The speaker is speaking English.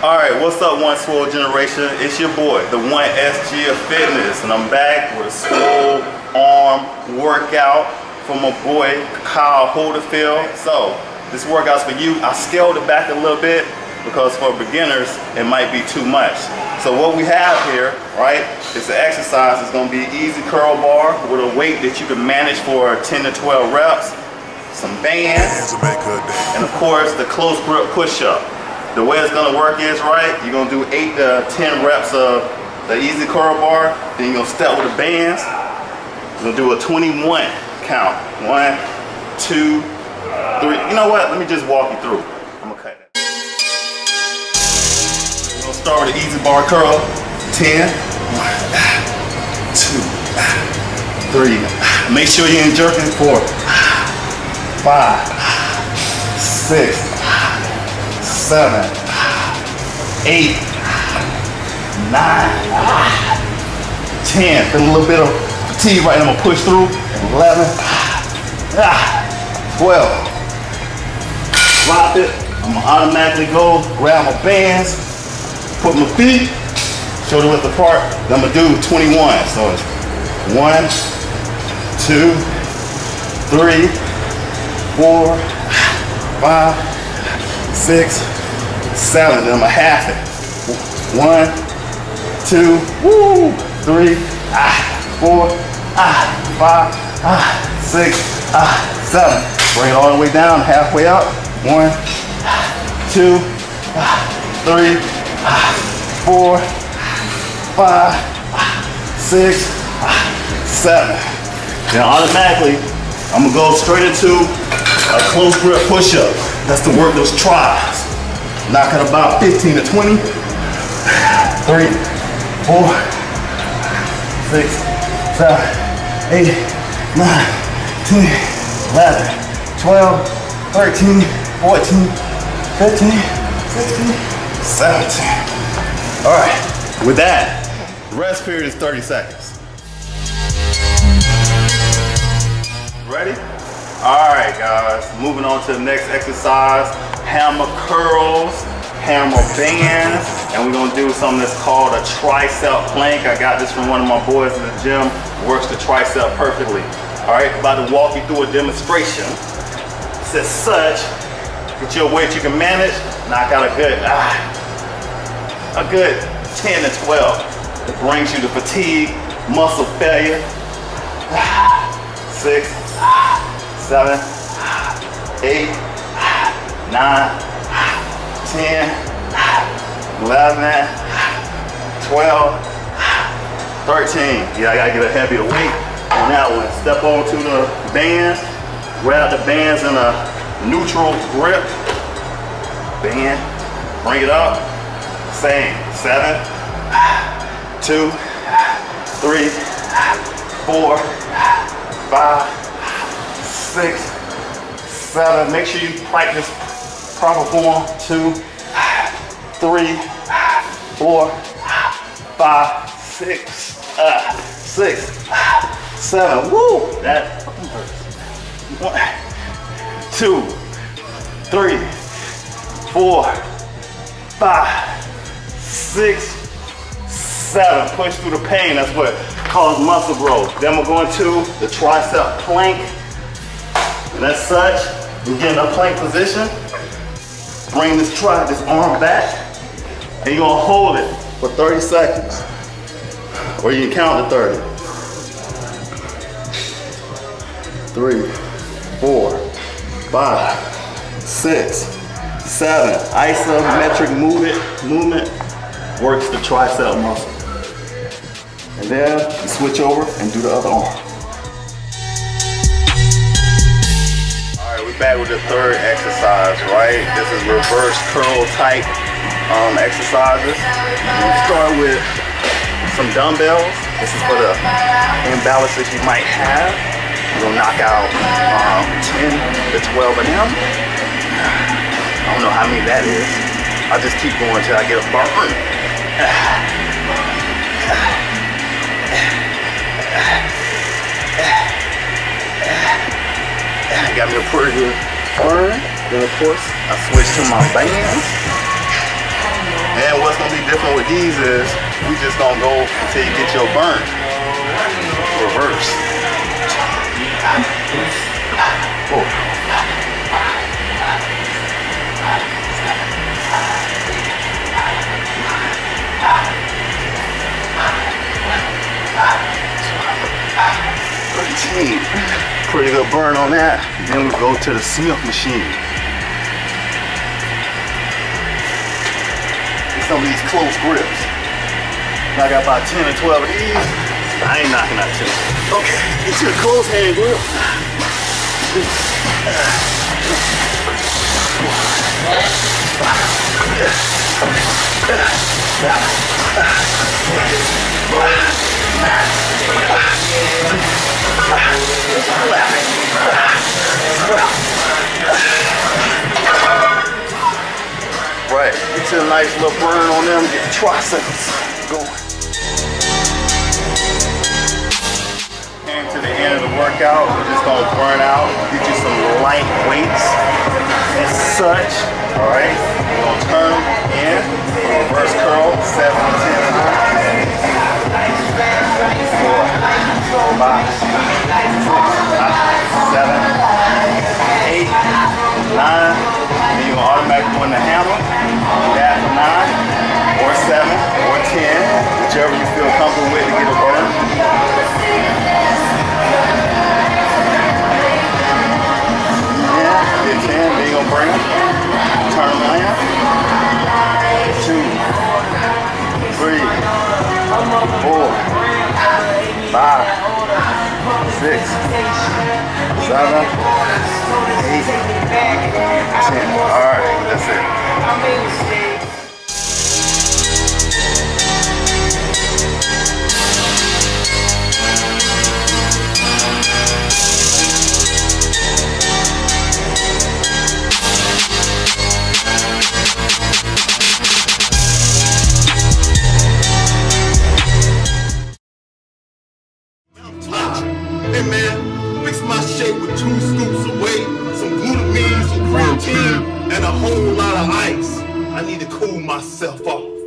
Alright, what's up, One Swole Generation? It's your boy, the One SG of Fitness, and I'm back with a swole arm workout from my boy Kyle Holderfield. So, this workout's for you. I scaled it back a little bit because for beginners, it might be too much. So what we have here, right, is an exercise. It's gonna be an easy curl bar with a weight that you can manage for 10 to 12 reps, some bands, and of course, the close grip push-up. The way it's gonna work is, right, you're gonna do 8 to 10 reps of the easy curl bar, then you're gonna step with the bands. You're gonna do a 21 count. 1, 2, 3. You know what? Let me just walk you through. I'm gonna cut that. We're gonna start with the easy bar curl. 10. 1, 2, 3. Make sure you ain't jerking. 4, 5, 6. 7, 8, 9, 10. Feel a little bit of fatigue right now. I'm gonna push through. 11, 12. Drop it. I'm gonna automatically go grab my bands, put my feet shoulder width apart. Then I'm gonna do 21. So it's 1, 2, 3, 4, 5, 6, 7, then I'm gonna half it. 1, 2, 3, 4, 5, 6, 7. Bring it all the way down, halfway up. 1, 2, 3, 4, 5, 6, 7. Then automatically, I'm gonna go straight into a close grip push-up. That's to work those triceps. Knock it about 15 to 20. 3, 4, 6, 7, 8, 9, 10, 11, 12, 13, 14, 15, 16, 17. Alright, with that, rest period is 30 seconds. Ready? Alright guys, moving on to the next exercise. Hammer curls, hammer bands, and we're gonna do something that's called a tricep plank. I got this from one of my boys in the gym, works the tricep perfectly. All right, about to walk you through a demonstration. It says such, get your weight you can manage, knock out a good 10 to 12. It brings you to fatigue, muscle failure. 6, 7, 8, 9, 10, 11, 12, 13. Yeah, I gotta get a heavier weight on that one. Step on to the bands, grab the bands in a neutral grip. Band, bring it up. Same, 7, 2, 3, 4, 5, 6, 7. Make sure you practice proper form. 2, 3, 4, 5, 6, 7. Woo! That fucking hurts. 1, 2, 3, 4, 5, 6, 7. Push through the pain. That's what causes muscle growth. Then we're going to the tricep plank. And as such, we get in a plank position. Bring this arm back, and you're gonna hold it for 30 seconds. Or you can count to 30. 3, 4, 5, 6, 7. Isometric movement works the tricep muscle. And then you switch over and do the other arm. Back with the third exercise, right? This is reverse curl type exercises. We'll start with some dumbbells. This is for the imbalances you might have. We'll knock out 10 to 12 of them. I don't know how many that is. I just keep going until I get a bump. Got me a pour here. Alright, then of course I switch to my bands. And what's gonna be different with these is we just don't go until you get your burn. Reverse. Oh. Pretty good burn on that. Then we go to the Smith machine. Get some of these close grips. I got about 10 or 12 of these. I ain't knocking out 10. Okay, get your close hand grip. Right, get you a nice little burn on them, get the triceps going. Came to the end of the workout, we're just gonna burn out, get you some light weights and such. Alright, we're gonna turn them in, reverse curl, 7 to 10 times, 4, 5, 6, 7, 8, 9. Then you're gonna automatically put in the hammer. Do that for 9, or 7, or 10, whichever you feel comfortable with to get a burn. Yeah, get 10. Then you're gonna bring them. Turn them around. 2, 3, 4, 5, 6, 7, 8, 10. Alright, that's it. And a whole lot of ice. I need to cool myself off.